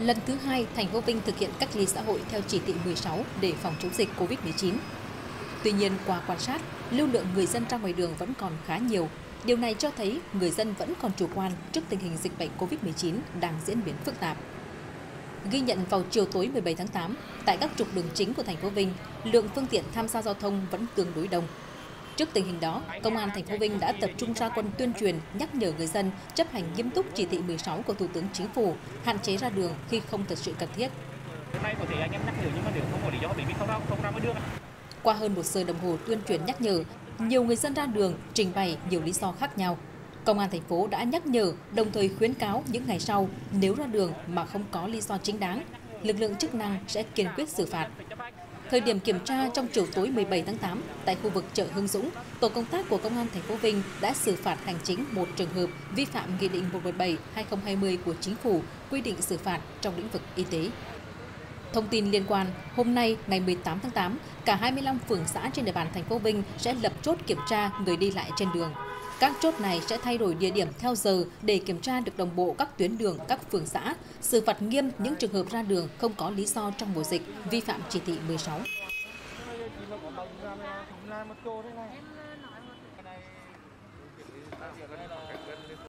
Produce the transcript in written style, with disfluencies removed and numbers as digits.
Lần thứ hai, thành phố Vinh thực hiện cách ly xã hội theo chỉ thị 16 để phòng chống dịch COVID-19. Tuy nhiên, qua quan sát, lưu lượng người dân ra ngoài đường vẫn còn khá nhiều. Điều này cho thấy người dân vẫn còn chủ quan trước tình hình dịch bệnh COVID-19 đang diễn biến phức tạp. Ghi nhận vào chiều tối 17 tháng 8, tại các trục đường chính của thành phố Vinh, lượng phương tiện tham gia giao thông vẫn tương đối đông. Trước tình hình đó, Công an thành phố Vinh đã tập trung ra quân tuyên truyền, nhắc nhở người dân chấp hành nghiêm túc chỉ thị 16 của Thủ tướng Chính phủ, hạn chế ra đường khi không thật sự cần thiết. Qua hơn 1 giờ đồng hồ tuyên truyền nhắc nhở, nhiều người dân ra đường trình bày nhiều lý do khác nhau. Công an thành phố đã nhắc nhở, đồng thời khuyến cáo những ngày sau nếu ra đường mà không có lý do chính đáng, lực lượng chức năng sẽ kiên quyết xử phạt. Thời điểm kiểm tra trong chiều tối 17 tháng 8 tại khu vực chợ Hưng Dũng, tổ công tác của Công an thành phố Vinh đã xử phạt hành chính một trường hợp vi phạm nghị định 117/2020 của Chính phủ quy định xử phạt trong lĩnh vực y tế. Thông tin liên quan, hôm nay ngày 18 tháng 8, cả 25 phường xã trên địa bàn thành phố Vinh sẽ lập chốt kiểm tra người đi lại trên đường. Các chốt này sẽ thay đổi địa điểm theo giờ để kiểm tra được đồng bộ các tuyến đường, các phường xã, xử phạt nghiêm những trường hợp ra đường không có lý do trong mùa dịch, vi phạm chỉ thị 16.